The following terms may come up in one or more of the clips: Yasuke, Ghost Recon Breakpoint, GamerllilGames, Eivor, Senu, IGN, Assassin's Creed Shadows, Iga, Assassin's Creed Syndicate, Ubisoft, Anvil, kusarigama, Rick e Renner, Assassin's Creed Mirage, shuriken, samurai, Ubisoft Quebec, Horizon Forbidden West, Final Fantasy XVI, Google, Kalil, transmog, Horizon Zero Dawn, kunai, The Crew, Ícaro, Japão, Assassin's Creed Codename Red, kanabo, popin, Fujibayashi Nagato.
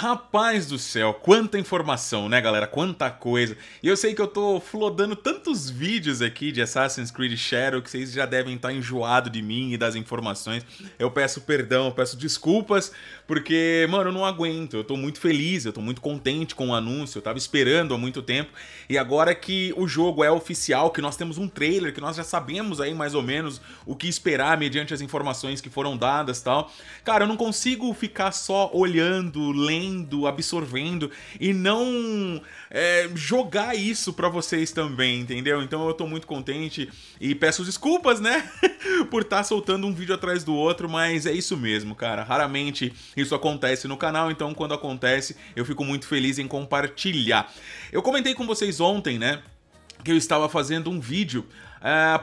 Rapaz do céu, quanta informação, né galera? Quanta coisa. E eu sei que eu tô flodando tantos vídeos aqui de Assassin's Creed Shadows que vocês já devem estar enjoado de mim e das informações. Eu peço perdão, eu peço desculpas, porque, mano, eu não aguento. Eu tô muito feliz, eu tô muito contente com o anúncio, eu tava esperando há muito tempo. E agora que o jogo é oficial, que nós temos um trailer, que nós já sabemos aí mais ou menos o que esperar mediante as informações que foram dadas e tal. Cara, eu não consigo ficar só olhando, lendo, absorvendo e não jogar isso pra vocês também, entendeu? Então eu tô muito contente e peço desculpas, né? Por estar soltando um vídeo atrás do outro, mas é isso mesmo, cara. Raramente isso acontece no canal, então quando acontece eu fico muito feliz em compartilhar. Eu comentei com vocês ontem, né? Que eu estava fazendo um vídeo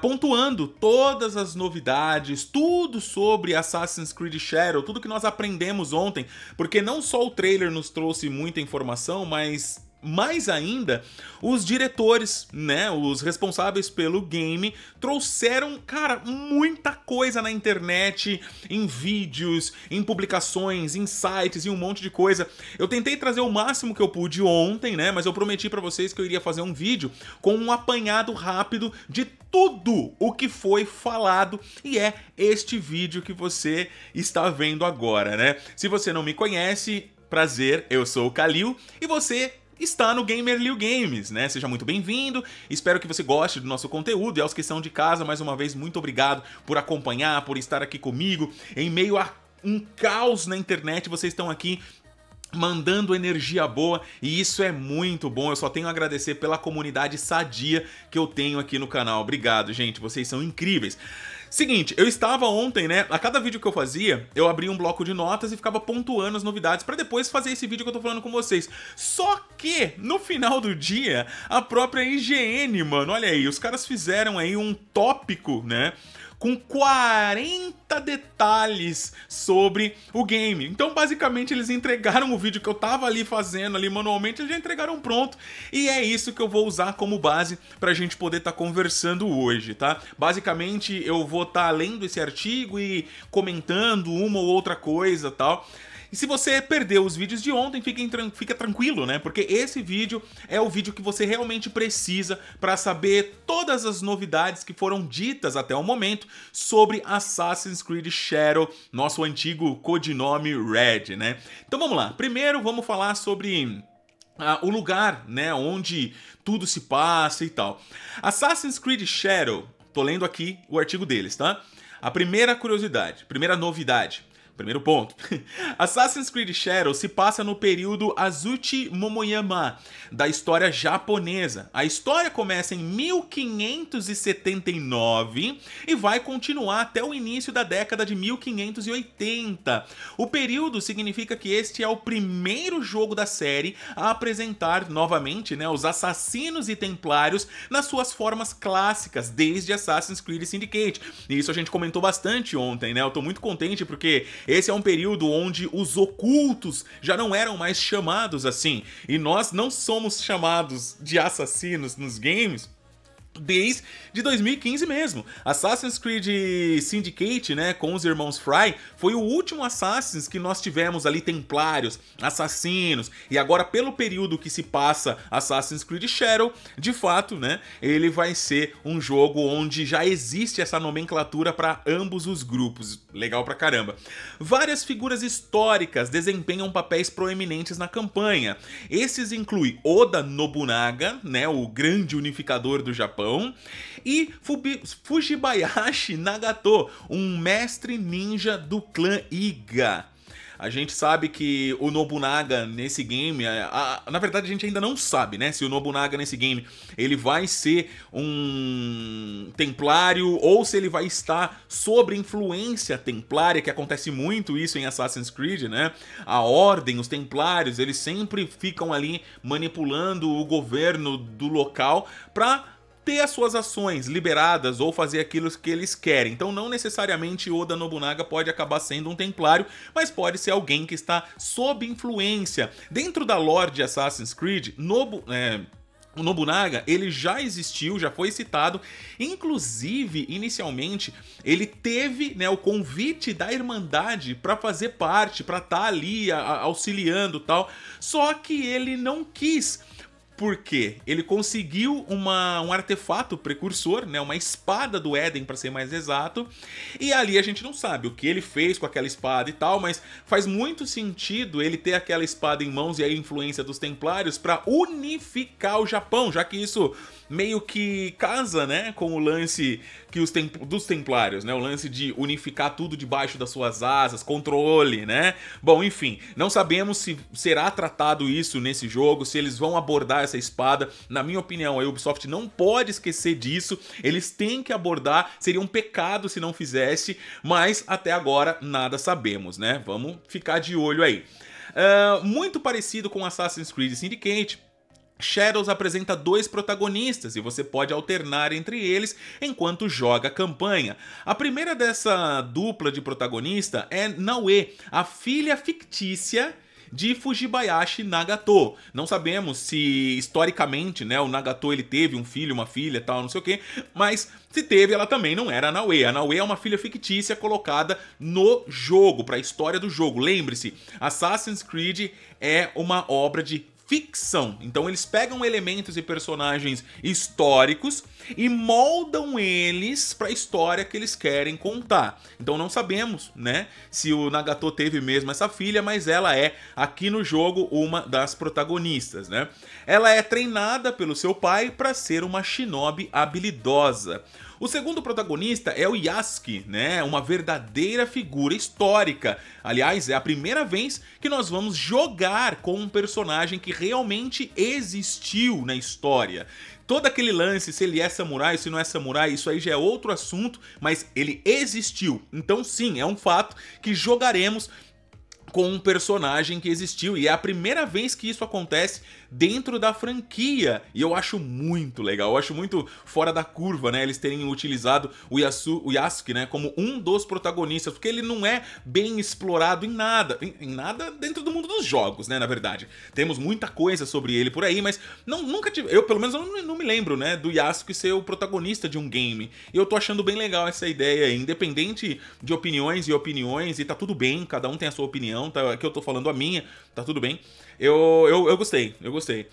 pontuando todas as novidades, tudo sobre Assassin's Creed Shadows, tudo que nós aprendemos ontem, porque não só o trailer nos trouxe muita informação, mas mais ainda, os diretores, né, os responsáveis pelo game, trouxeram, cara, muita coisa na internet, em vídeos, em publicações, em sites e um monte de coisa. Eu tentei trazer o máximo que eu pude ontem, né, mas eu prometi pra vocês que eu iria fazer um vídeo com um apanhado rápido de tudo o que foi falado, e é este vídeo que você está vendo agora, né? Se você não me conhece, prazer, eu sou o Kalil, e você está no GamerllilGames, né? Seja muito bem-vindo, espero que você goste do nosso conteúdo, e aos que são de casa, mais uma vez, muito obrigado por acompanhar, por estar aqui comigo, em meio a um caos na internet, vocês estão aqui mandando energia boa, e isso é muito bom. Eu só tenho a agradecer pela comunidade sadia que eu tenho aqui no canal. Obrigado, gente, vocês são incríveis. Seguinte, eu estava ontem, né, a cada vídeo que eu fazia, eu abria um bloco de notas e ficava pontuando as novidades pra depois fazer esse vídeo que eu tô falando com vocês. Só que, no final do dia, a própria IGN, mano, olha aí, os caras fizeram aí um tópico, né, com 40 detalhes sobre o game. Então, basicamente, eles entregaram o vídeo que eu tava ali fazendo, ali manualmente, eles já entregaram pronto. E é isso que eu vou usar como base pra gente poder tá conversando hoje, tá? Basicamente, eu vou estar lendo esse artigo e comentando uma ou outra coisa e tal. E se você perdeu os vídeos de ontem, fica tranquilo, né? Porque esse vídeo é o vídeo que você realmente precisa para saber todas as novidades que foram ditas até o momento sobre Assassin's Creed Shadows, nosso antigo codinome Red, né? Então vamos lá. Primeiro vamos falar sobre o lugar, né, onde tudo se passa e tal. Assassin's Creed Shadows, tô lendo aqui o artigo deles, tá? A primeira curiosidade, primeira novidade. Primeiro ponto. Assassin's Creed Shadows se passa no período Azuchi Momoyama, da história japonesa. A história começa em 1579 e vai continuar até o início da década de 1580. O período significa que este é o primeiro jogo da série a apresentar novamente, né, os assassinos e templários nas suas formas clássicas, desde Assassin's Creed Syndicate. E isso a gente comentou bastante ontem, né? Eu tô muito contente porque esse é um período onde os ocultos já não eram mais chamados assim, e nós não somos chamados de assassinos nos games desde 2015 mesmo. Assassin's Creed Syndicate, né, com os irmãos Fry, foi o último Assassin's que nós tivemos ali templários, assassinos, e agora pelo período que se passa Assassin's Creed Shadows, de fato, né, ele vai ser um jogo onde já existe essa nomenclatura para ambos os grupos. Legal pra caramba. Várias figuras históricas desempenham papéis proeminentes na campanha. Esses incluem Oda Nobunaga, né, o grande unificador do Japão, e Fujibayashi Nagato, um mestre ninja do clã Iga. A gente sabe que o Nobunaga nesse game, na verdade a gente ainda não sabe, né, se o Nobunaga nesse game ele vai ser um templário ou se ele vai estar sob influência templária, que acontece muito isso em Assassin's Creed, né? A ordem, os templários, eles sempre ficam ali manipulando o governo do local para ter as suas ações liberadas ou fazer aquilo que eles querem. Então não necessariamente Oda Nobunaga pode acabar sendo um templário, mas pode ser alguém que está sob influência. Dentro da lore de Assassin's Creed, O Nobunaga, ele já existiu, já foi citado, inclusive, inicialmente, ele teve, né, o convite da Irmandade para fazer parte, para estar ali auxiliando e tal, só que ele não quis. Por quê? Ele conseguiu um artefato precursor, né, uma espada do Éden, para ser mais exato, e ali a gente não sabe o que ele fez com aquela espada e tal, mas faz muito sentido ele ter aquela espada em mãos e a influência dos Templários para unificar o Japão, já que isso meio que casa, né, com o lance que dos Templários, né, o lance de unificar tudo debaixo das suas asas, controle, né? Bom, enfim, não sabemos se será tratado isso nesse jogo, se eles vão abordar essa espada. Na minha opinião, a Ubisoft não pode esquecer disso, eles têm que abordar, seria um pecado se não fizesse, mas até agora nada sabemos, né? Vamos ficar de olho aí. Muito parecido com Assassin's Creed Syndicate, Shadows apresenta dois protagonistas e você pode alternar entre eles enquanto joga a campanha. A primeira dessa dupla de protagonista é Naoe, a filha fictícia de Fujibayashi Nagato. Não sabemos se historicamente, né, o Nagato ele teve um filho, uma filha, tal, não sei o que, mas se teve, ela também não era a Naoe. A Naoe é uma filha fictícia colocada no jogo, para a história do jogo. Lembre-se, Assassin's Creed é uma obra de ficção, então eles pegam elementos e personagens históricos e moldam eles para a história que eles querem contar. Então não sabemos, né, se o Nagato teve mesmo essa filha, mas ela é, aqui no jogo, uma das protagonistas, né? Ela é treinada pelo seu pai para ser uma shinobi habilidosa. O segundo protagonista é o Yasuke, né? Uma verdadeira figura histórica. Aliás, é a primeira vez que nós vamos jogar com um personagem que realmente existiu na história. Todo aquele lance, se ele é samurai, se não é samurai, isso aí já é outro assunto, mas ele existiu. Então sim, é um fato que jogaremos com um personagem que existiu, e é a primeira vez que isso acontece dentro da franquia, e eu acho muito legal, eu acho muito fora da curva, né, eles terem utilizado o Yasuke, né, como um dos protagonistas, porque ele não é bem explorado em nada dentro do mundo dos jogos, né, na verdade. Temos muita coisa sobre ele por aí, mas nunca tive, eu pelo menos não me lembro, né, do Yasuke ser o protagonista de um game, e eu tô achando bem legal essa ideia, independente de opiniões, e tá tudo bem, cada um tem a sua opinião, que eu tô falando a minha, tá tudo bem. Eu gostei, eu gostei.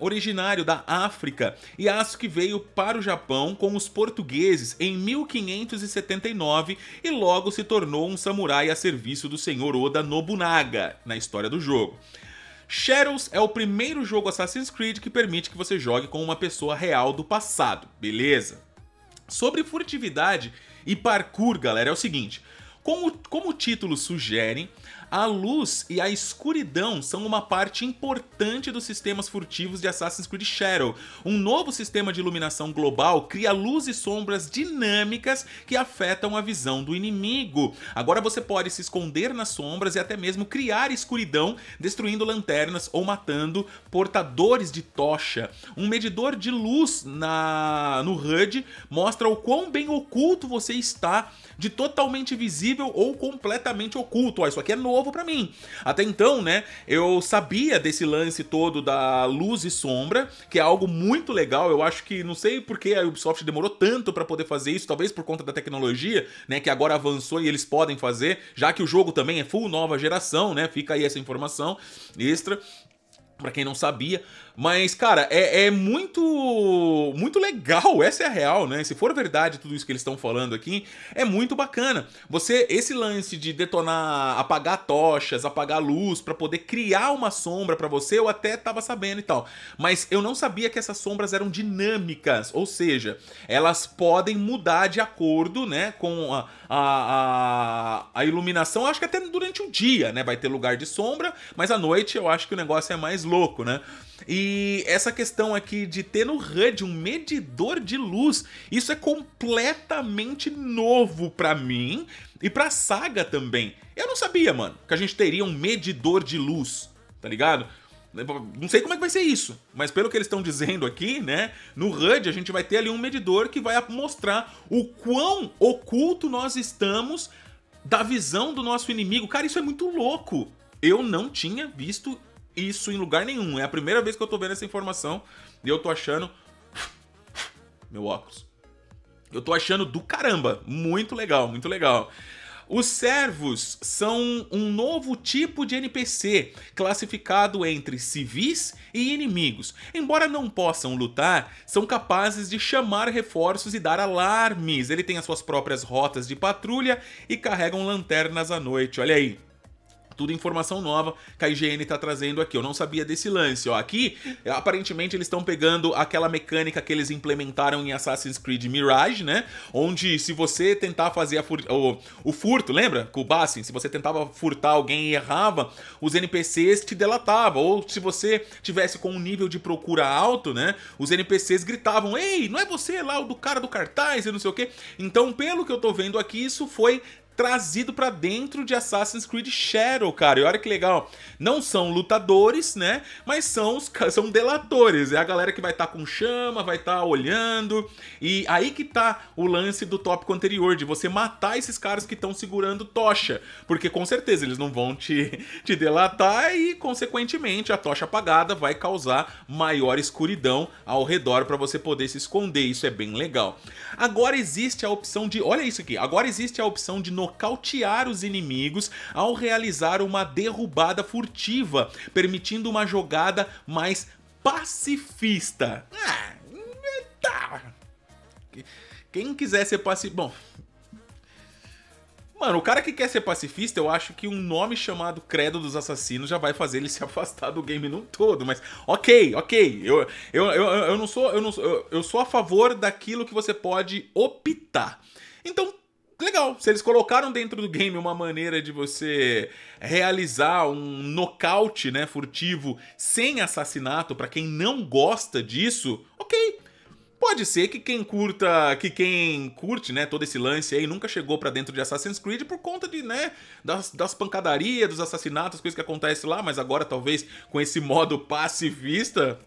Originário da África, Yasuke veio para o Japão com os portugueses em 1579 e logo se tornou um samurai a serviço do senhor Oda Nobunaga na história do jogo. Shadows é o primeiro jogo Assassin's Creed que permite que você jogue com uma pessoa real do passado, beleza? Sobre furtividade e parkour, galera, é o seguinte... Como o título sugere, a luz e a escuridão são uma parte importante dos sistemas furtivos de Assassin's Creed Shadow. Um novo sistema de iluminação global cria luz e sombras dinâmicas que afetam a visão do inimigo. Agora você pode se esconder nas sombras e até mesmo criar escuridão, destruindo lanternas ou matando portadores de tocha. Um medidor de luz no HUD mostra o quão bem oculto você está, de totalmente visível ou completamente oculto. Ó, isso aqui é novo pra mim. Até então, né, eu sabia desse lance todo da luz e sombra, que é algo muito legal. Eu acho que, não sei por que a Ubisoft demorou tanto pra poder fazer isso, talvez por conta da tecnologia, né, que agora avançou e eles podem fazer, já que o jogo também é full nova geração, né, fica aí essa informação extra pra quem não sabia. Mas, cara, é muito legal, essa é a real, né? Se for verdade tudo isso que eles estão falando aqui, é muito bacana. Esse lance de detonar, apagar tochas, apagar luz, pra poder criar uma sombra pra você, eu até tava sabendo e tal. Mas eu não sabia que essas sombras eram dinâmicas, ou seja, elas podem mudar de acordo, né, com a iluminação, acho que até durante o dia, né? Vai ter lugar de sombra, mas à noite eu acho que o negócio é mais louco, né? E essa questão aqui de ter no HUD um medidor de luz, isso é completamente novo pra mim e pra saga também. Eu não sabia, mano, que a gente teria um medidor de luz, tá ligado? Não sei como é que vai ser isso, mas pelo que eles estão dizendo aqui, né, no HUD a gente vai ter ali um medidor que vai mostrar o quão oculto nós estamos da visão do nosso inimigo. Cara, isso é muito louco. Eu não tinha visto isso em lugar nenhum. É a primeira vez que eu tô vendo essa informação e eu tô achando... meu óculos. Eu tô achando do caramba. Muito legal, muito legal. Os servos são um novo tipo de NPC, classificado entre civis e inimigos. Embora não possam lutar, são capazes de chamar reforços e dar alarmes. Ele tem as suas próprias rotas de patrulha e carregam lanternas à noite. Olha aí. Tudo informação nova que a IGN tá trazendo aqui. Eu não sabia desse lance, ó. Aqui, aparentemente, eles estão pegando aquela mecânica que eles implementaram em Assassin's Creed Mirage, né? Onde, se você tentar fazer o furto, lembra? Com o Bassin, se você tentava furtar alguém e errava, os NPCs te delatavam. Ou se você tivesse com um nível de procura alto, né? Os NPCs gritavam, ei, não é você lá, o do cara do cartaz e não sei o quê. Então, pelo que eu tô vendo aqui, isso foi... trazido pra dentro de Assassin's Creed Shadows, cara. E olha que legal. Não são lutadores, né? Mas são delatores. É a galera que vai estar com chama, vai estar olhando. E aí que tá o lance do tópico anterior, de você matar esses caras que estão segurando tocha. Porque com certeza eles não vão te delatar e, consequentemente, a tocha apagada vai causar maior escuridão ao redor pra você poder se esconder. Isso é bem legal. Agora existe a opção de... olha isso aqui. Agora existe a opção de nocautear os inimigos ao realizar uma derrubada furtiva, permitindo uma jogada mais pacifista. Ah, tá. Quem quiser ser pacifista... bom... mano, o cara que quer ser pacifista, eu acho que um nome chamado Credo dos Assassinos já vai fazer ele se afastar do game num todo, mas ok, ok, eu sou a favor daquilo que você pode optar. Então, legal, se eles colocaram dentro do game uma maneira de você realizar um nocaute, né, furtivo sem assassinato, pra quem não gosta disso, ok. Pode ser que quem curte, né, todo esse lance aí nunca chegou pra dentro de Assassin's Creed por conta de, né, das pancadarias, dos assassinatos, coisas que acontecem lá, mas agora talvez com esse modo pacifista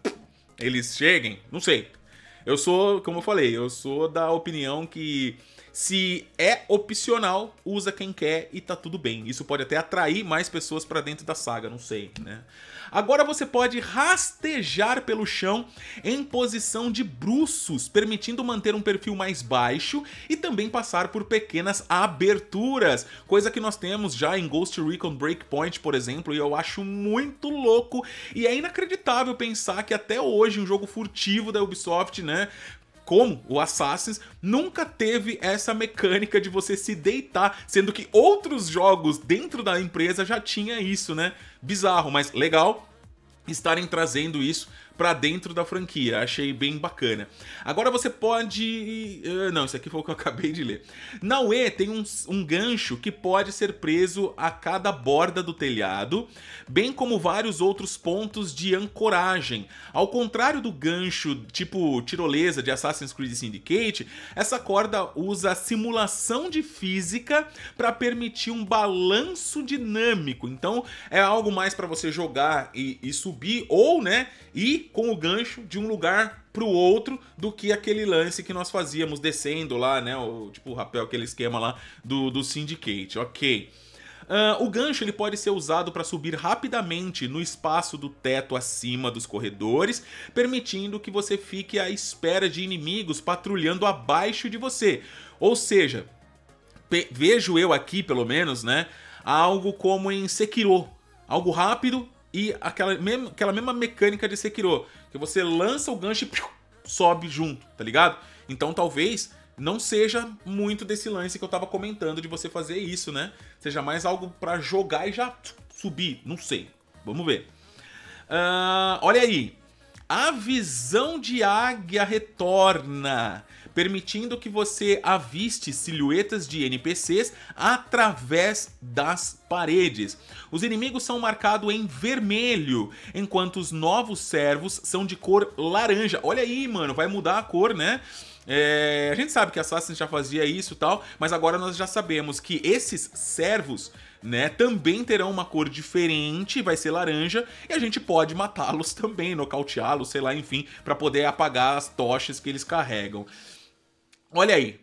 eles cheguem, não sei. Eu sou, como eu falei, eu sou da opinião que se é opcional, usa quem quer e tá tudo bem. Isso pode até atrair mais pessoas pra dentro da saga, não sei, né? Agora você pode rastejar pelo chão em posição de bruços, permitindo manter um perfil mais baixo e também passar por pequenas aberturas, coisa que nós temos já em Ghost Recon Breakpoint, por exemplo, e eu acho muito louco. E é inacreditável pensar que até hoje um jogo furtivo da Ubisoft, né, como o Assassin's, nunca teve essa mecânica de você se deitar, sendo que outros jogos dentro da empresa já tinha isso, né? Bizarro, mas legal estarem trazendo isso pra dentro da franquia, achei bem bacana. Agora você pode... não, isso aqui foi o que eu acabei de ler. Naoe tem um gancho que pode ser preso a cada borda do telhado, bem como vários outros pontos de ancoragem. Ao contrário do gancho tipo tirolesa de Assassin's Creed Syndicate, essa corda usa simulação de física para permitir um balanço dinâmico. Então é algo mais para você jogar e subir, ou, né, ir com o gancho de um lugar pro outro, do que aquele lance que nós fazíamos descendo lá, né, o, tipo o rapel, aquele esquema lá do Syndicate, ok. O gancho ele pode ser usado para subir rapidamente no espaço do teto acima dos corredores, permitindo que você fique à espera de inimigos patrulhando abaixo de você. Ou seja, vejo eu aqui, pelo menos, né, algo como em Sekiro, algo rápido, e aquela mesma mecânica de Sekiro, que você lança o gancho e piu, sobe junto, tá ligado? Então talvez não seja muito desse lance que eu tava comentando de você fazer isso, né? Seja mais algo pra jogar e já subir, não sei. Vamos ver. Olha aí. A visão de águia retorna, permitindo que você aviste silhuetas de NPCs através das paredes. Os inimigos são marcados em vermelho, enquanto os novos servos são de cor laranja. Olha aí, mano, vai mudar a cor, né? É, a gente sabe que Assassin's já fazia isso e tal, mas agora nós já sabemos que esses servos, né, também terão uma cor diferente, vai ser laranja, e a gente pode matá-los também, nocauteá-los, sei lá, enfim, pra poder apagar as tochas que eles carregam. Olha aí.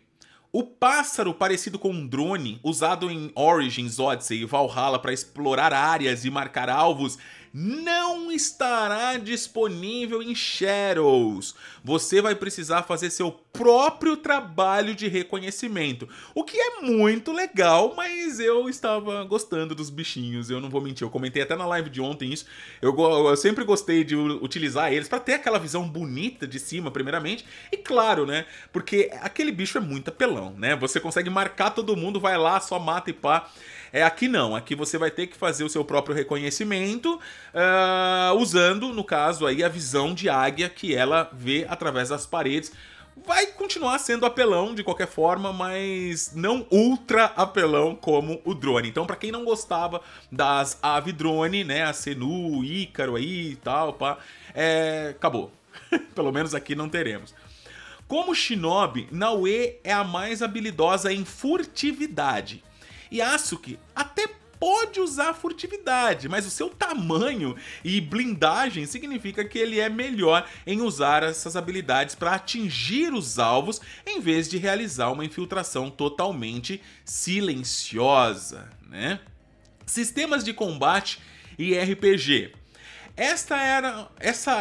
O pássaro, parecido com um drone, usado em Origins, Odyssey e Valhalla para explorar áreas e marcar alvos, não estará disponível em Shadows. Você vai precisar fazer seu próprio trabalho de reconhecimento, o que é muito legal, mas eu estava gostando dos bichinhos, eu não vou mentir. Eu comentei até na live de ontem isso, eu sempre gostei de utilizar eles para ter aquela visão bonita de cima, primeiramente, e claro, né, porque aquele bicho é muito apelão, né, você consegue marcar todo mundo, vai lá, só mata e pá. É, aqui não, aqui você vai ter que fazer o seu próprio reconhecimento, usando, no caso, aí, a visão de águia que ela vê através das paredes. Vai continuar sendo apelão de qualquer forma, mas não ultra apelão como o drone. Então, pra quem não gostava das ave drone, né, a Senu, o Ícaro aí e tal, pá, acabou. Pelo menos aqui não teremos. Como Shinobi, Naoe é a mais habilidosa em furtividade. E Yasuke até pode usar furtividade, mas o seu tamanho e blindagem significa que ele é melhor em usar essas habilidades para atingir os alvos, em vez de realizar uma infiltração totalmente silenciosa, né? Sistemas de combate e RPG. Essa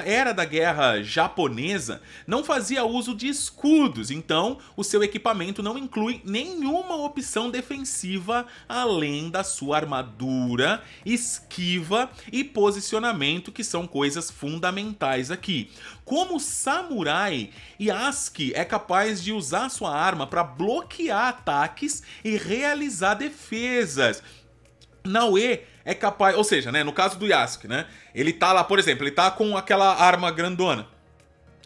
era da guerra japonesa não fazia uso de escudos, então o seu equipamento não inclui nenhuma opção defensiva além da sua armadura, esquiva e posicionamento, que são coisas fundamentais aqui. Como samurai, Yasuke é capaz de usar sua arma para bloquear ataques e realizar defesas. Naoe é capaz, ou seja, né, no caso do Yasuke, né, ele tá lá, por exemplo, ele tá com aquela arma grandona,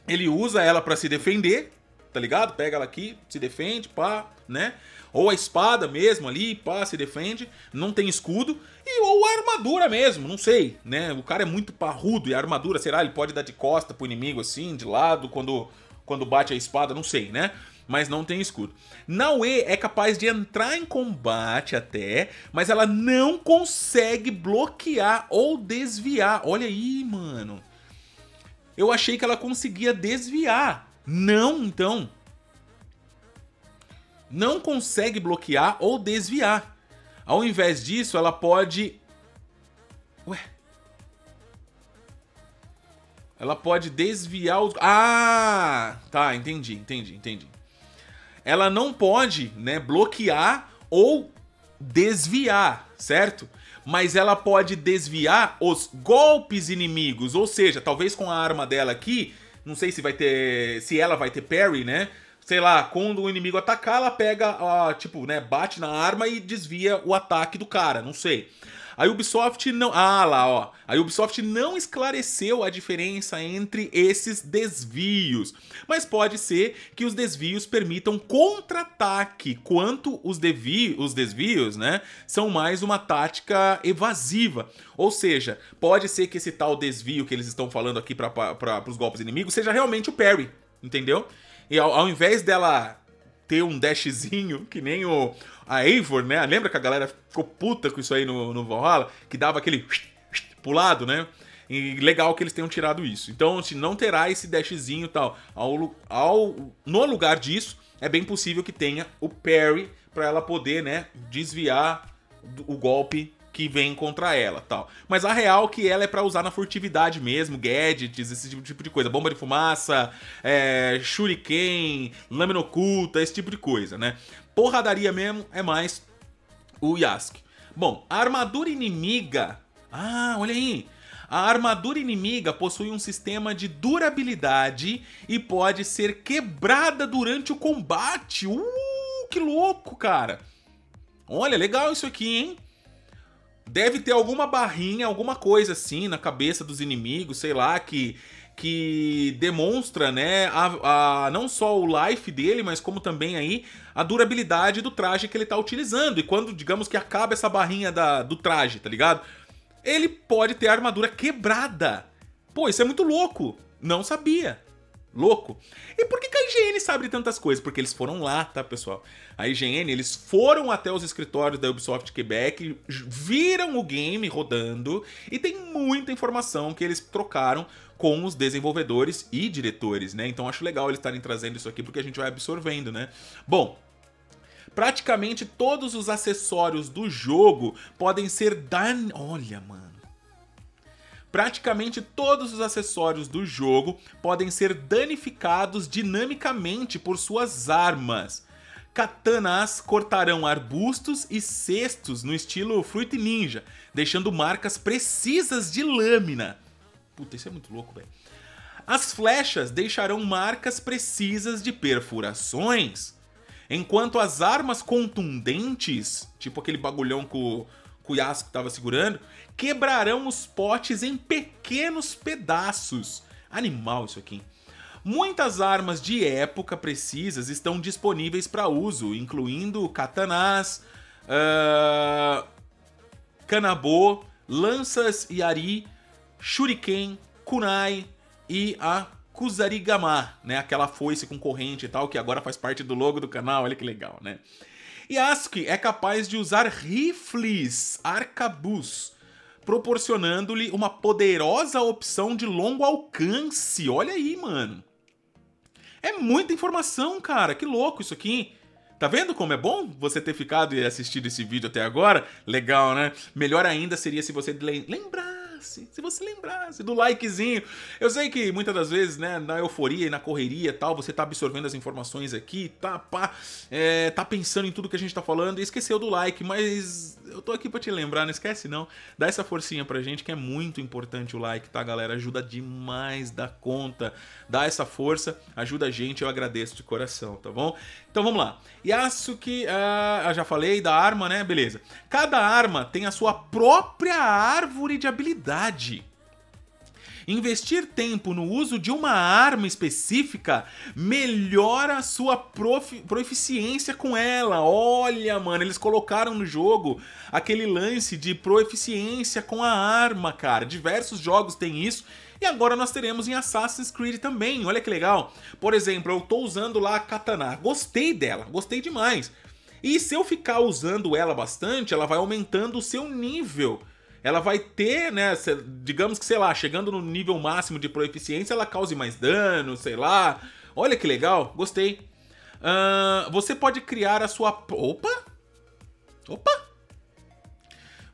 ele usa ela pra se defender, tá ligado? Pega ela aqui, se defende, pá, né, ou a espada mesmo ali, pá, se defende, não tem escudo, e ou a armadura mesmo, não sei, né, o cara é muito parrudo, e a armadura, será, ele pode dar de costa pro inimigo assim, de lado, quando bate a espada, não sei, né, mas não tem escudo. Naoe é capaz de entrar em combate até, mas ela não consegue bloquear ou desviar. Olha aí, mano. Eu achei que ela conseguia desviar. Não, então. Não consegue bloquear ou desviar. Ao invés disso, ela pode... Ué? Ela pode desviar os... Ah! Tá, entendi. Ela não pode, né, bloquear ou desviar, certo? Mas ela pode desviar os golpes inimigos, ou seja, talvez com a arma dela aqui, não sei se vai ter, se ela vai ter parry, né? Sei lá, quando o inimigo atacar, ela pega, ó, tipo, né, bate na arma e desvia o ataque do cara, não sei. A Ubisoft não... Ah, lá, ó. A Ubisoft não esclareceu a diferença entre esses desvios, mas pode ser que os desvios permitam contra-ataque, quanto os desvios, né, são mais uma tática evasiva. Ou seja, pode ser que esse tal desvio que eles estão falando aqui para os golpes inimigos seja realmente o parry, entendeu? E ao invés dela... ter um dashzinho, que nem a Eivor, né? Lembra que a galera ficou puta com isso aí no Valhalla? Que dava aquele pulado, né? E legal que eles tenham tirado isso. Então, se não terá esse dashzinho e tal. No lugar disso, é bem possível que tenha o parry pra ela poder, né, desviar o golpe que vem contra ela, tal. Mas a real que ela é pra usar na furtividade mesmo, gadgets, esse tipo de coisa. Bomba de fumaça, shuriken, lâmina oculta, esse tipo de coisa, né? Porradaria mesmo é mais o Yasuke. Bom, a armadura inimiga... Ah, olha aí! A armadura inimiga possui um sistema de durabilidade e pode ser quebrada durante o combate. Que louco, cara! Olha, legal isso aqui, hein? Deve ter alguma barrinha, alguma coisa assim na cabeça dos inimigos, sei lá, que demonstra, né, não só o life dele, mas como também aí a durabilidade do traje que ele tá utilizando. E quando, digamos que acaba essa barrinha do traje, tá ligado? Ele pode ter a armadura quebrada. Pô, isso é muito louco. Não sabia. Louco. E por que a IGN sabe de tantas coisas? Porque eles foram lá, tá, pessoal? A IGN, eles foram até os escritórios da Ubisoft Quebec, viram o game rodando e tem muita informação que eles trocaram com os desenvolvedores e diretores, né? Então acho legal eles estarem trazendo isso aqui porque a gente vai absorvendo, né? Bom, praticamente todos os acessórios do jogo podem ser Olha, mano. praticamente todos os acessórios do jogo podem ser danificados dinamicamente por suas armas. Katanas cortarão arbustos e cestos no estilo Fruit Ninja, deixando marcas precisas de lâmina. Puta, isso é muito louco, velho. As flechas deixarão marcas precisas de perfurações, enquanto as armas contundentes, tipo aquele bagulhão que o Yasuke estava segurando, quebrarão os potes em pequenos pedaços. Animal isso aqui. Muitas armas de época precisas estão disponíveis para uso, incluindo katanas, kanabo, lanças yari, shuriken, kunai e a Kusarigama, né? Aquela foice com corrente e tal, que agora faz parte do logo do canal, olha que legal, né? Yasuke é capaz de usar rifles arcabuz, proporcionando-lhe uma poderosa opção de longo alcance. Olha aí, mano. É muita informação, cara. Que louco isso aqui. Tá vendo como é bom você ter ficado e assistido esse vídeo até agora? Legal, né? Melhor ainda seria se você lembrasse do likezinho. Eu sei que muitas das vezes, né, na euforia e na correria e tal, você tá absorvendo as informações aqui, tá pensando em tudo que a gente tá falando e esqueceu do like, mas eu tô aqui pra te lembrar, não esquece não, dá essa forcinha pra gente que é muito importante o like, tá galera? Ajuda demais da conta, dá essa força, ajuda a gente, eu agradeço de coração, tá bom? Então vamos lá. Yasuke, já falei da arma, né? Beleza. Cada arma tem a sua própria árvore de habilidade. Investir tempo no uso de uma arma específica melhora a sua proeficiência com ela. Olha, mano, eles colocaram no jogo aquele lance de proeficiência com a arma, cara. Diversos jogos têm isso e agora nós teremos em Assassin's Creed também. Olha que legal. Por exemplo, eu tô usando lá a katana. Gostei dela, gostei demais. E se eu ficar usando ela bastante, ela vai aumentando o seu nível. Ela vai ter, né, digamos que, sei lá, chegando no nível máximo de proeficiência, ela cause mais dano, sei lá. Olha que legal, gostei. Você pode criar a sua...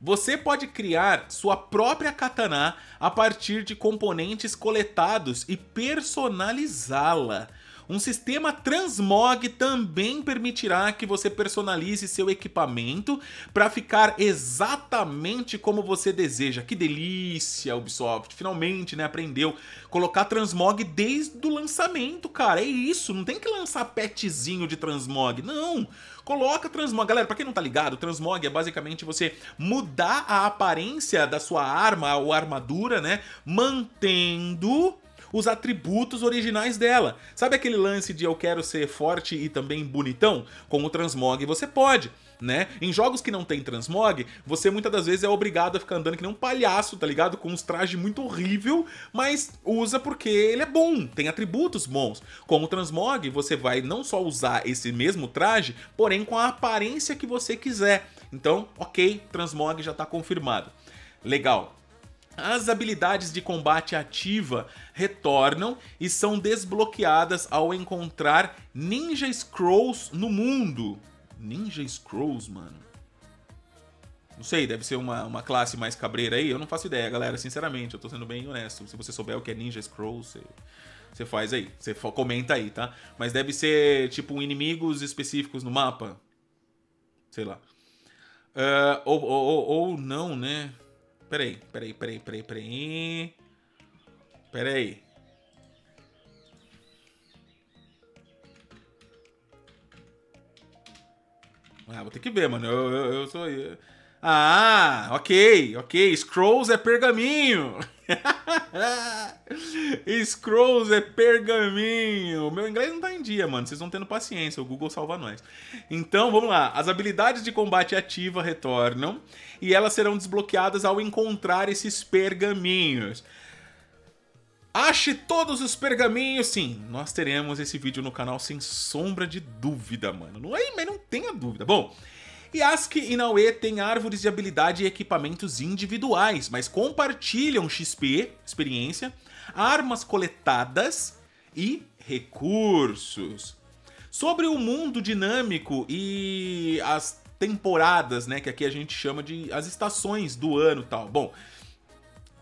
Você pode criar sua própria katana a partir de componentes coletados e personalizá-la. Um sistema transmog também permitirá que você personalize seu equipamento para ficar exatamente como você deseja. Que delícia, Ubisoft. Finalmente, né, aprendeu a colocar transmog desde o lançamento, cara. É isso, não tem que lançar petzinho de transmog, não. Coloca transmog. Galera, pra quem não tá ligado, transmog é basicamente você mudar a aparência da sua arma ou armadura, né, mantendo os atributos originais dela. Sabe aquele lance de eu quero ser forte e também bonitão? Com o transmog você pode, né? Em jogos que não tem transmog, você muitas das vezes é obrigado a ficar andando que nem um palhaço, tá ligado? Com uns trajes muito horrível, mas usa porque ele é bom, tem atributos bons. Com o transmog você vai não só usar esse mesmo traje, porém com a aparência que você quiser. Então, ok, transmog já tá confirmado. Legal. As habilidades de combate ativa retornam e são desbloqueadas ao encontrar Ninja Scrolls no mundo. Ninja Scrolls, mano. Não sei, deve ser uma classe mais cabreira aí. Eu não faço ideia, galera, sinceramente. Eu tô sendo bem honesto. Se você souber o que é Ninja Scrolls, você faz aí. Você comenta aí, tá? Mas deve ser, tipo, inimigos específicos no mapa. Sei lá. Ou não, né? Peraí. Ah, vou ter que ver, mano. Eu sou... Ah, ok. Scrolls é pergaminho. Scrolls é pergaminho. Meu inglês não tá em dia, mano. Vocês vão tendo paciência, o Google salva nós. Então, vamos lá. As habilidades de combate ativa retornam e elas serão desbloqueadas ao encontrar esses pergaminhos. Ache todos os pergaminhos, sim. Nós teremos esse vídeo no canal sem sombra de dúvida, mano. Não é, mas não tenha dúvida. Bom... Yasuke e Naoe têm árvores de habilidade e equipamentos individuais, mas compartilham XP, experiência, armas coletadas e recursos. Sobre o mundo dinâmico e as temporadas, né, que aqui a gente chama de as estações do ano e tal. Bom,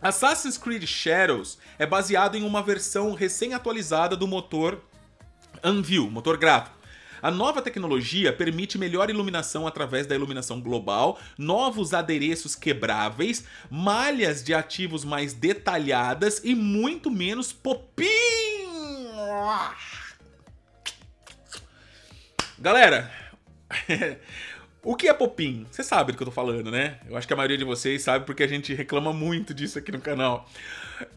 Assassin's Creed Shadows é baseado em uma versão recém-atualizada do motor Anvil, motor gráfico. A nova tecnologia permite melhor iluminação através da iluminação global, novos adereços quebráveis, malhas de ativos mais detalhadas e muito menos popinho. Galera, o que é popin? Você sabe do que eu tô falando, né? Eu acho que a maioria de vocês sabe porque a gente reclama muito disso aqui no canal.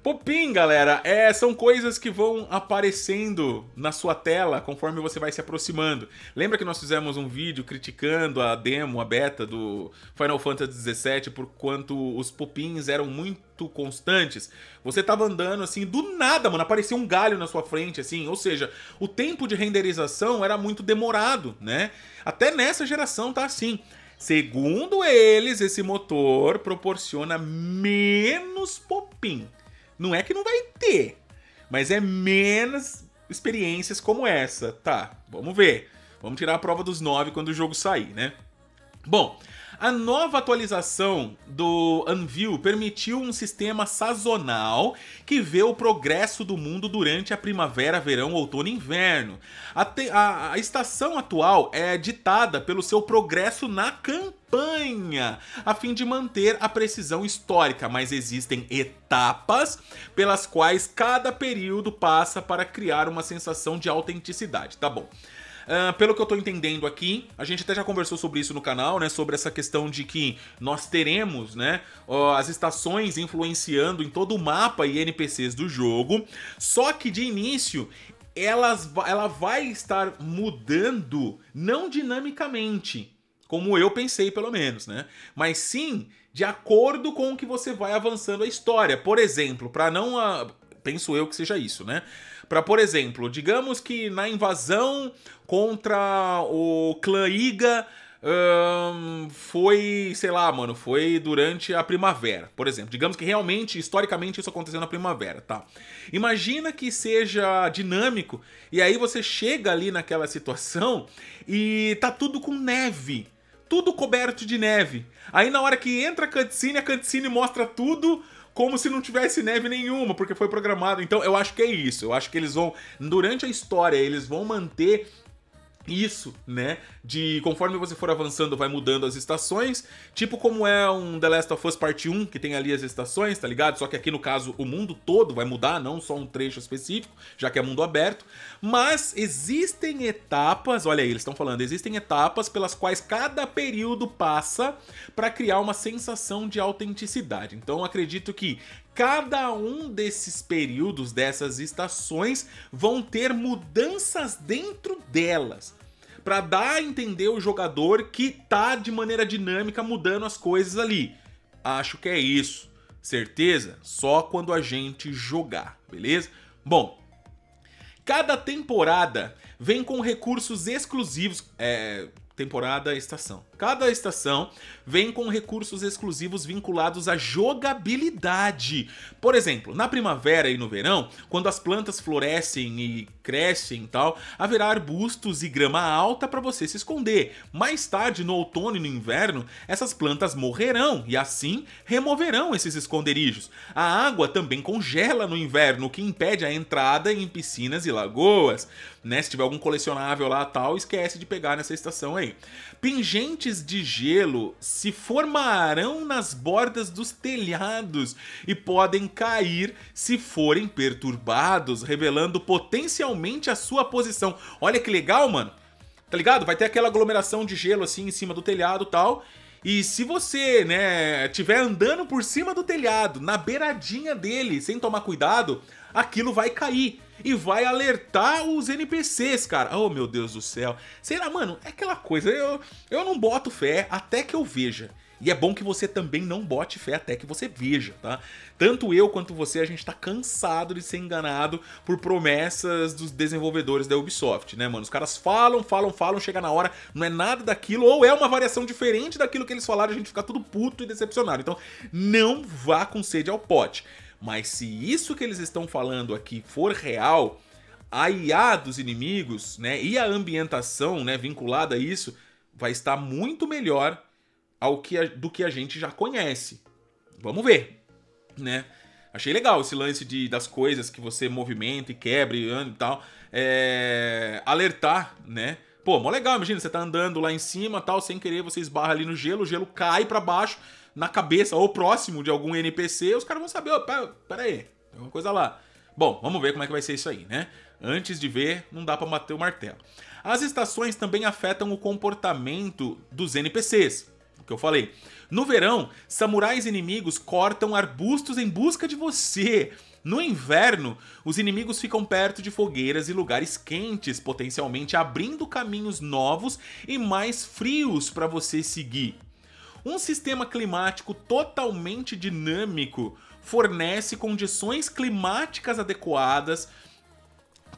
Popin, galera, são coisas que vão aparecendo na sua tela conforme você vai se aproximando. Lembra que nós fizemos um vídeo criticando a demo, a beta do Final Fantasy XVI por quanto os popins eram muito constantes? Você tava andando assim, do nada, mano, aparecia um galho na sua frente, assim, ou seja, o tempo de renderização era muito demorado, né? Até nessa geração tá assim. Segundo eles, esse motor proporciona menos popin. Não é que não vai ter, mas é menos experiências como essa. Tá, vamos ver. Vamos tirar a prova dos 9 quando o jogo sair, né? Bom, a nova atualização do Anvil permitiu um sistema sazonal que vê o progresso do mundo durante a primavera, verão, outono e inverno. A estação atual é ditada pelo seu progresso na campanha, a fim de manter a precisão histórica, mas existem etapas pelas quais cada período passa para criar uma sensação de autenticidade, tá bom? Pelo que eu tô entendendo aqui, a gente até já conversou sobre isso no canal, né? Sobre essa questão de que nós teremos, né? As estações influenciando em todo o mapa e NPCs do jogo. Só que de início, ela vai estar mudando, não dinamicamente, como eu pensei pelo menos, né? Mas sim, de acordo com o que você vai avançando a história. Por exemplo, para não... Penso eu que seja isso, né? Pra, por exemplo, digamos que na invasão contra o clã Iga foi, sei lá, mano, foi durante a primavera, por exemplo. Digamos que realmente, historicamente, isso aconteceu na primavera, tá? Imagina que seja dinâmico e aí você chega ali naquela situação e tá tudo com neve. Tudo coberto de neve. Aí na hora que entra a cutscene mostra tudo... como se não tivesse neve nenhuma, porque foi programado. Então, eu acho que é isso. Eu acho que eles vão, durante a história, eles vão manter isso, né? De conforme você for avançando, vai mudando as estações. Tipo como é um The Last of Us Part 1, que tem ali as estações, tá ligado? Só que aqui, no caso, o mundo todo vai mudar, não só um trecho específico, já que é mundo aberto. Mas existem etapas, olha aí, eles estão falando, existem etapas pelas quais cada período passa para criar uma sensação de autenticidade. Então, eu acredito que cada um desses períodos, dessas estações, vão ter mudanças dentro delas, para dar a entender o jogador que tá de maneira dinâmica mudando as coisas ali. Acho que é isso. Certeza? Só quando a gente jogar, beleza? Bom, cada temporada vem com recursos exclusivos... temporada, estação. Cada estação vem com recursos exclusivos vinculados à jogabilidade. Por exemplo, na primavera e no verão, quando as plantas florescem e crescem e tal, haverá arbustos e grama alta para você se esconder. Mais tarde, no outono e no inverno, essas plantas morrerão e assim removerão esses esconderijos. A água também congela no inverno, o que impede a entrada em piscinas e lagoas. Né? Se tiver algum colecionável lá tal, esquece de pegar nessa estação aí. Pingentes de gelo se formarão nas bordas dos telhados e podem cair se forem perturbados, revelando potencialmente a sua posição. Olha que legal, mano. Tá ligado? Vai ter aquela aglomeração de gelo assim em cima do telhado e tal. E se você, né, estiver andando por cima do telhado, na beiradinha dele, sem tomar cuidado, aquilo vai cair. E vai alertar os NPCs, cara. Oh, meu Deus do céu. Será, mano? É aquela coisa, eu não boto fé até que eu veja. E é bom que você também não bote fé até que você veja, tá? Tanto eu quanto você, a gente tá cansado de ser enganado por promessas dos desenvolvedores da Ubisoft, né, mano? Os caras falam, falam, falam, chega na hora, não é nada daquilo, ou é uma variação diferente daquilo que eles falaram, a gente fica tudo puto e decepcionado. Então, não vá com sede ao pote. Mas se isso que eles estão falando aqui for real, a IA dos inimigos, né, e a ambientação, né, vinculada a isso, vai estar muito melhor do que a gente já conhece. Vamos ver. né? Achei legal esse lance das coisas que você movimenta e quebra e anda e tal. Alertar, né? Pô, mó legal, imagina, você tá andando lá em cima tal, sem querer, você esbarra ali no gelo, o gelo cai pra baixo, na cabeça ou próximo de algum NPC, os caras vão saber, opa, pera aí, tem alguma coisa lá. Bom, vamos ver como é que vai ser isso aí, né? Antes de ver, não dá pra bater o martelo. As estações também afetam o comportamento dos NPCs, o que eu falei. No verão, samurais inimigos cortam arbustos em busca de você. No inverno, os inimigos ficam perto de fogueiras e lugares quentes, potencialmente abrindo caminhos novos e mais frios para você seguir. Um sistema climático totalmente dinâmico fornece condições climáticas adequadas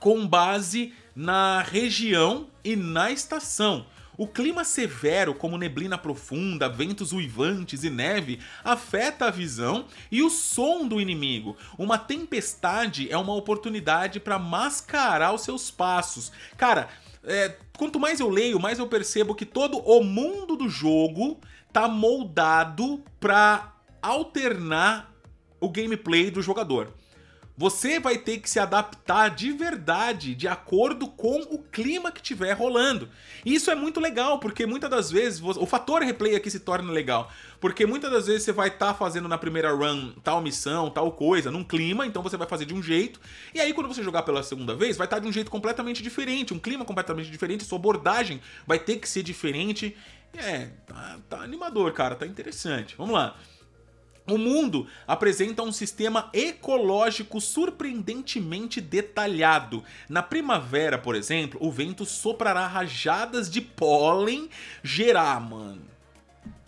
com base na região e na estação. O clima severo, como neblina profunda, ventos uivantes e neve, afeta a visão e o som do inimigo. Uma tempestade é uma oportunidade para mascarar os seus passos. Cara, quanto mais eu leio, mais eu percebo que todo o mundo do jogo tá moldado para alternar o gameplay do jogador. Você vai ter que se adaptar de verdade, de acordo com o clima que tiver rolando. E isso é muito legal, porque muitas das vezes... O fator replay aqui se torna legal. Porque muitas das vezes você vai estar fazendo na primeira run tal missão, tal coisa, num clima, então você vai fazer de um jeito. E aí quando você jogar pela segunda vez, vai estar de um jeito completamente diferente, um clima completamente diferente, sua abordagem vai ter que ser diferente. Tá animador, cara, tá interessante. Vamos lá. O mundo apresenta um sistema ecológico surpreendentemente detalhado. Na primavera, por exemplo, o vento soprará rajadas de pólen gerar, mano.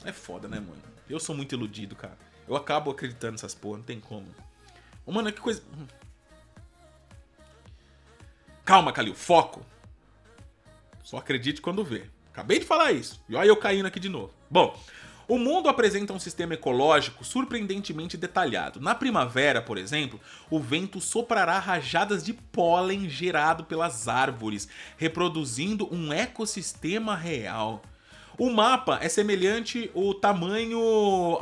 É foda, né, mano? Eu sou muito iludido, cara. Eu acabo acreditando nessas porra, não tem como. Oh, mano, que coisa... Calma, Kalil, foco. Só acredite quando vê. Acabei de falar isso. E olha eu caindo aqui de novo. Bom... O mundo apresenta um sistema ecológico surpreendentemente detalhado. Na primavera, por exemplo, o vento soprará rajadas de pólen gerado pelas árvores, reproduzindo um ecossistema real. O mapa é semelhante ao tamanho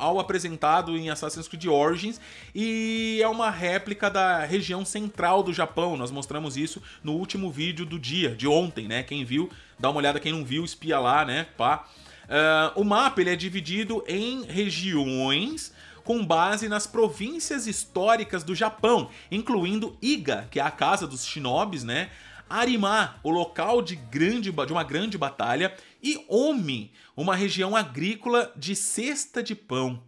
ao apresentado em Assassin's Creed Origins e é uma réplica da região central do Japão. Nós mostramos isso no último vídeo do dia, de ontem, né? Quem viu, dá uma olhada, quem não viu, espia lá, né? Pá. O mapa ele é dividido em regiões com base nas províncias históricas do Japão, incluindo Iga, que é a casa dos shinobis, né? Arima, o local de uma grande batalha, e Omi, uma região agrícola de cesta de pão.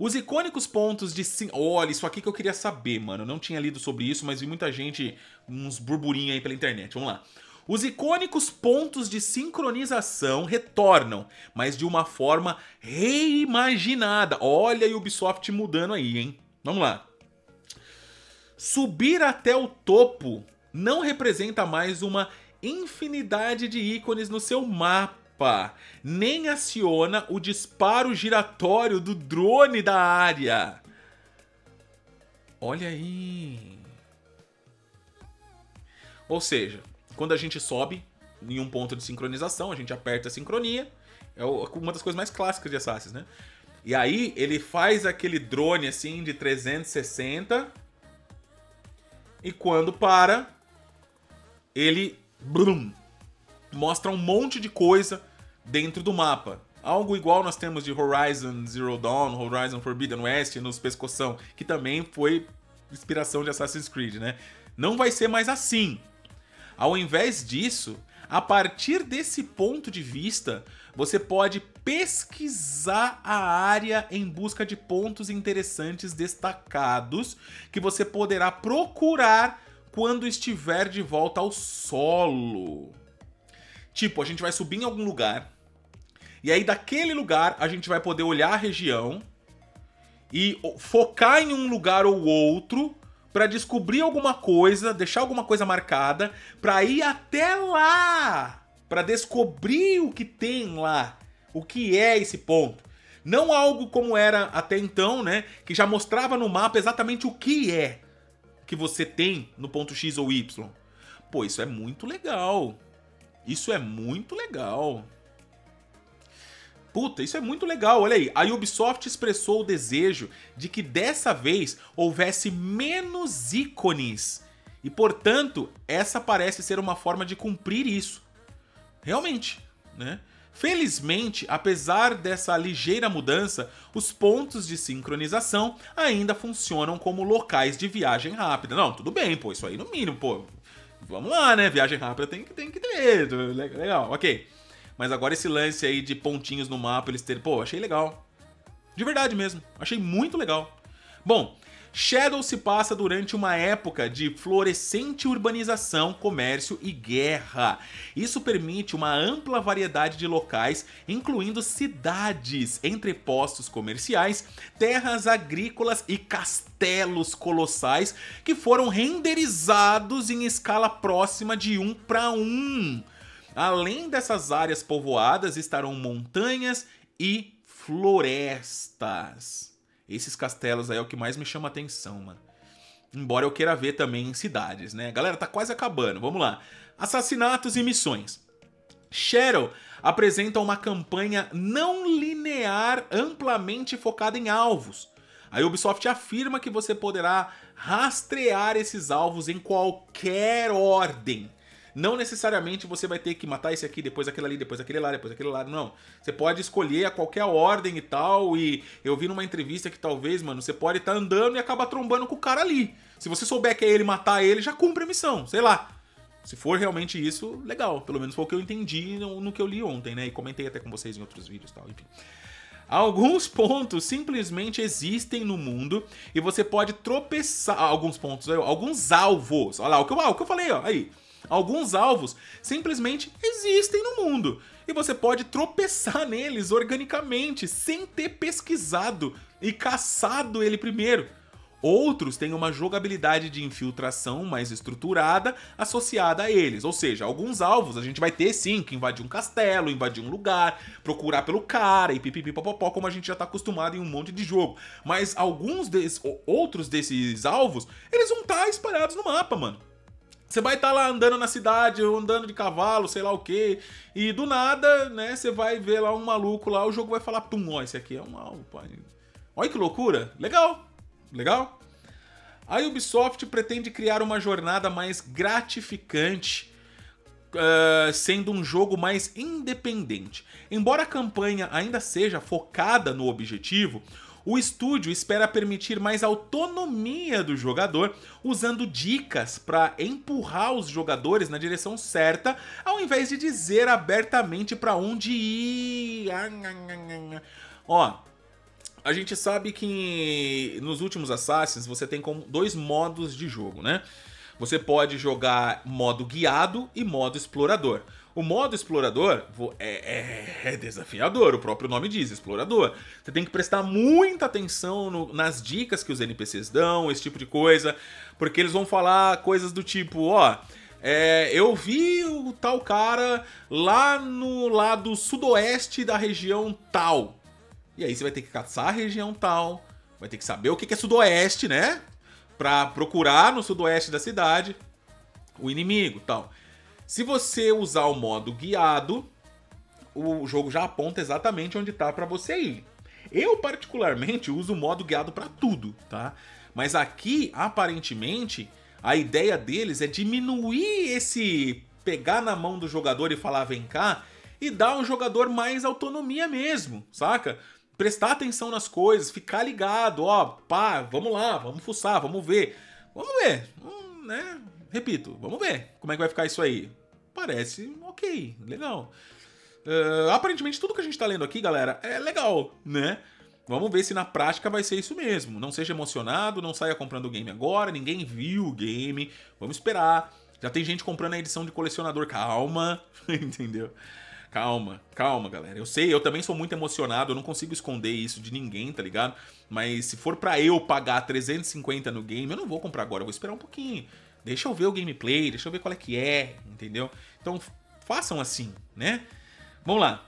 Os icônicos pontos de... Olha, isso aqui que eu queria saber, mano. Eu não tinha lido sobre isso, mas vi muita gente, uns burburinhos aí pela internet. Vamos lá. Os icônicos pontos de sincronização retornam, mas de uma forma reimaginada. Olha a Ubisoft mudando aí, hein? Vamos lá. Subir até o topo não representa mais uma infinidade de ícones no seu mapa, nem aciona o disparo giratório do drone da área. Olha aí. Ou seja... Quando a gente sobe em um ponto de sincronização, a gente aperta a sincronia. É uma das coisas mais clássicas de Assassin's, né? E aí ele faz aquele drone assim de 360. E quando para, ele blum, mostra um monte de coisa dentro do mapa. Algo igual nós temos de Horizon Zero Dawn, Horizon Forbidden West nos pescoção, que também foi inspiração de Assassin's Creed, né? Não vai ser mais assim. Ao invés disso, a partir desse ponto de vista, você pode pesquisar a área em busca de pontos interessantes destacados que você poderá procurar quando estiver de volta ao solo. Tipo, a gente vai subir em algum lugar e aí daquele lugar a gente vai poder olhar a região e focar em um lugar ou outro pra descobrir alguma coisa, deixar alguma coisa marcada, pra ir até lá, pra descobrir o que tem lá, o que é esse ponto. Não algo como era até então, né, que já mostrava no mapa exatamente o que é que você tem no ponto X ou Y. Pô, isso é muito legal. Isso é muito legal. Puta, isso é muito legal, olha aí. A Ubisoft expressou o desejo de que dessa vez houvesse menos ícones. E, portanto, essa parece ser uma forma de cumprir isso. Realmente, né? Felizmente, apesar dessa ligeira mudança, os pontos de sincronização ainda funcionam como locais de viagem rápida. Não, tudo bem, pô, isso aí no mínimo, pô. Vamos lá, né? Viagem rápida tem que ter. Legal, ok. Mas agora esse lance aí de pontinhos no mapa, eles terem... Pô, achei legal. De verdade mesmo. Achei muito legal. Bom, Shadow se passa durante uma época de florescente urbanização, comércio e guerra. Isso permite uma ampla variedade de locais, incluindo cidades, entrepostos comerciais, terras agrícolas e castelos colossais que foram renderizados em escala próxima de 1:1. Além dessas áreas povoadas, estarão montanhas e florestas. Esses castelos aí é o que mais me chama a atenção, mano. Embora eu queira ver também em cidades, né? Galera, tá quase acabando, vamos lá. Assassinatos e missões. Shadow apresenta uma campanha não linear amplamente focada em alvos. A Ubisoft afirma que você poderá rastrear esses alvos em qualquer ordem. Não necessariamente você vai ter que matar esse aqui, depois aquele ali, depois aquele lá, depois aquele lá, não. Você pode escolher a qualquer ordem e tal, e eu vi numa entrevista que talvez, mano, você pode estar andando e acabar trombando com o cara ali. Se você souber que é ele, matar ele, já cumpre a missão, sei lá. Se for realmente isso, legal, pelo menos foi o que eu entendi no que eu li ontem, né, e comentei até com vocês em outros vídeos e tal, enfim. Alguns pontos simplesmente existem no mundo e você pode tropeçar, alguns pontos, alguns alvos, olha lá, o que eu falei, ó, aí. Alguns alvos simplesmente existem no mundo e você pode tropeçar neles organicamente sem ter pesquisado e caçado ele primeiro. Outros têm uma jogabilidade de infiltração mais estruturada associada a eles, ou seja, alguns alvos a gente vai ter sim que invadir um castelo, invadir um lugar, procurar pelo cara e pipipipopopó, como a gente já tá acostumado em um monte de jogo. Mas alguns outros desses alvos, eles vão estar espalhados no mapa, mano. Você vai estar lá andando na cidade, ou andando de cavalo, sei lá o que, e do nada, né, você vai ver lá um maluco lá, o jogo vai falar, pum, ó, esse aqui é um alvo, pai. Olha que loucura, legal, legal. A Ubisoft pretende criar uma jornada mais gratificante, sendo um jogo mais independente. Embora a campanha ainda seja focada no objetivo, o estúdio espera permitir mais autonomia do jogador, usando dicas para empurrar os jogadores na direção certa, ao invés de dizer abertamente para onde ir. Ó, a gente sabe que nos últimos Assassins você tem como dois modos de jogo, né? Você pode jogar modo guiado e modo explorador. O modo explorador é desafiador, o próprio nome diz, explorador. Você tem que prestar muita atenção nas dicas que os NPCs dão, esse tipo de coisa, porque eles vão falar coisas do tipo, ó, eu vi o tal cara lá no lado sudoeste da região tal. E aí você vai ter que caçar a região tal, vai ter que saber o que é sudoeste, né? Pra procurar no sudoeste da cidade o inimigo e tal. Se você usar o modo guiado, o jogo já aponta exatamente onde tá para você ir. Eu, particularmente, uso o modo guiado para tudo, tá? Mas aqui, aparentemente, a ideia deles é diminuir esse pegar na mão do jogador e falar vem cá e dar ao jogador mais autonomia mesmo, saca? Prestar atenção nas coisas, ficar ligado, ó, pá, vamos lá, vamos fuçar, vamos ver, né? Repito, vamos ver como é que vai ficar isso aí. Parece ok, legal. Aparentemente tudo que a gente tá lendo aqui, galera, é legal, né? Vamos ver se na prática vai ser isso mesmo. Não seja emocionado, não saia comprando o game agora, ninguém viu o game, vamos esperar. Já tem gente comprando a edição de colecionador, calma, entendeu? Calma, calma, galera. Eu sei, eu também sou muito emocionado, eu não consigo esconder isso de ninguém, tá ligado? Mas se for pra eu pagar 350 no game, eu não vou comprar agora, eu vou esperar um pouquinho. Deixa eu ver o gameplay, deixa eu ver qual é que é, entendeu? Então, façam assim, né? Vamos lá.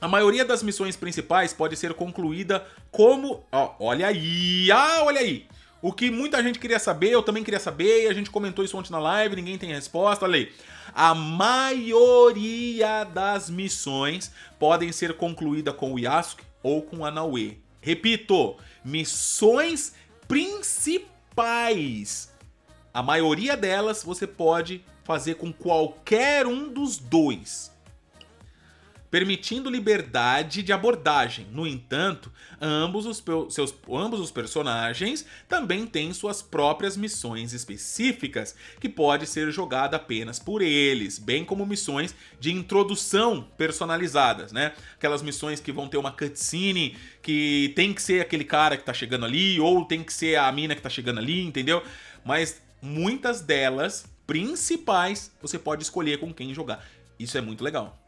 A maioria das missões principais pode ser concluída como... Ó, olha aí! Ah, olha aí! O que muita gente queria saber, eu também queria saber, e a gente comentou isso ontem na live, ninguém tem resposta, olha aí. A maioria das missões podem ser concluídas com o Yasuke ou com a Naoe. Repito, missões principais. A maioria delas você pode fazer com qualquer um dos dois, permitindo liberdade de abordagem. No entanto, ambos os personagens também têm suas próprias missões específicas que pode ser jogada apenas por eles, bem como missões de introdução personalizadas, né? Aquelas missões que vão ter uma cutscene que tem que ser aquele cara que tá chegando ali ou tem que ser a mina que tá chegando ali, entendeu? Mas muitas delas, principais, você pode escolher com quem jogar. Isso é muito legal.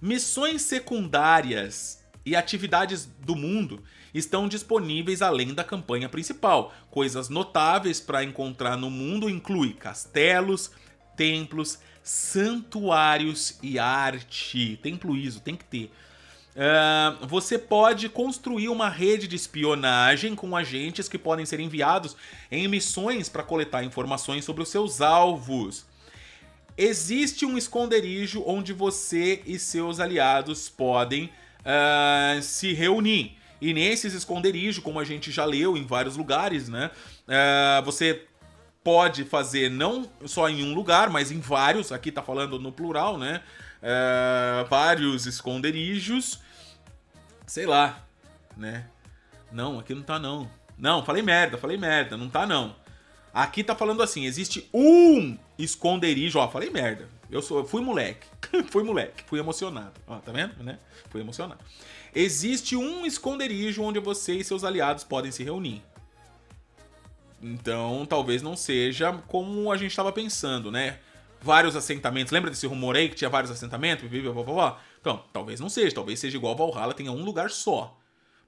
Missões secundárias e atividades do mundo estão disponíveis além da campanha principal. Coisas notáveis para encontrar no mundo incluem castelos, templos, santuários e arte. Templo ISO, tem que ter. Você pode construir uma rede de espionagem com agentes que podem ser enviados em missões para coletar informações sobre os seus alvos. Existe um esconderijo onde você e seus aliados podem se reunir. E nesses esconderijos, como a gente já leu em vários lugares, né? Você pode fazer não só em um lugar, mas em vários. Aqui tá falando no plural, né? Vários esconderijos. Sei lá, né? Não, aqui não tá não. Não, falei merda, não tá não. Aqui tá falando assim, existe um esconderijo, ó, falei merda, eu fui moleque, fui emocionado, ó, tá vendo, né, fui emocionado. Existe um esconderijo onde você e seus aliados podem se reunir. Então, talvez não seja como a gente tava pensando, né, vários assentamentos, lembra desse rumor aí que tinha vários assentamentos, então, talvez não seja, talvez seja igual Valhalla, tenha um lugar só.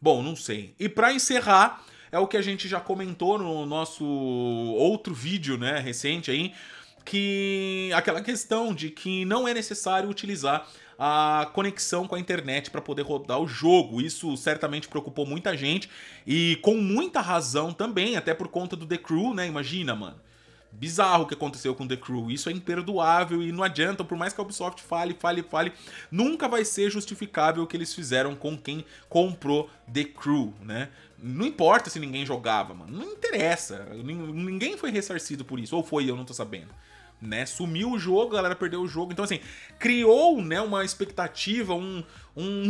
Bom, não sei. E pra encerrar, é o que a gente já comentou no nosso outro vídeo, né, recente aí, que aquela questão de que não é necessário utilizar a conexão com a internet para poder rodar o jogo. Isso certamente preocupou muita gente e com muita razão também, até por conta do The Crew, né, imagina, mano. Bizarro o que aconteceu com The Crew, isso é imperdoável e não adianta, por mais que a Ubisoft fale, nunca vai ser justificável o que eles fizeram com quem comprou The Crew, né? Não importa se ninguém jogava, mano, não interessa, ninguém foi ressarcido por isso, ou foi, eu não tô sabendo, né? Sumiu o jogo, a galera perdeu o jogo, então assim, criou, né, uma expectativa, um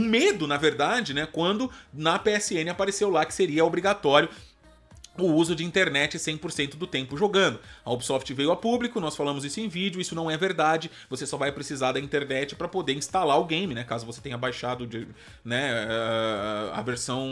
medo, na verdade, né, quando na PSN apareceu lá que seria obrigatório o uso de internet 100% do tempo jogando. A Ubisoft veio a público, nós falamos isso em vídeo, isso não é verdade, você só vai precisar da internet para poder instalar o game, né? Caso você tenha baixado a versão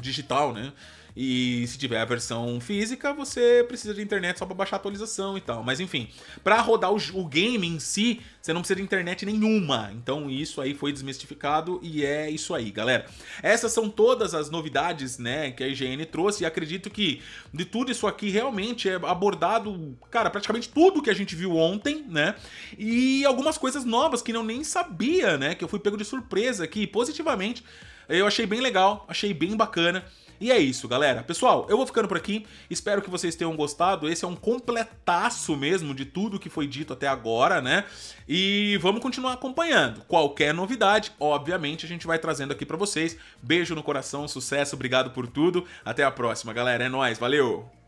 digital, né? E se tiver a versão física, você precisa de internet só para baixar a atualização e tal. Mas enfim, para rodar o game em si, você não precisa de internet nenhuma. Então isso aí foi desmistificado e é isso aí, galera. Essas são todas as novidades, né, que a IGN trouxe. E acredito que de tudo isso aqui realmente é abordado, cara, praticamente tudo que a gente viu ontem, né? E algumas coisas novas que eu nem sabia, né? Que eu fui pego de surpresa aqui, positivamente. Eu achei bem legal, achei bem bacana. E é isso, galera. Pessoal, eu vou ficando por aqui. Espero que vocês tenham gostado. Esse é um completaço mesmo de tudo que foi dito até agora, né? E vamos continuar acompanhando. Qualquer novidade, obviamente, a gente vai trazendo aqui pra vocês. Beijo no coração, sucesso, obrigado por tudo. Até a próxima, galera. É nóis, valeu!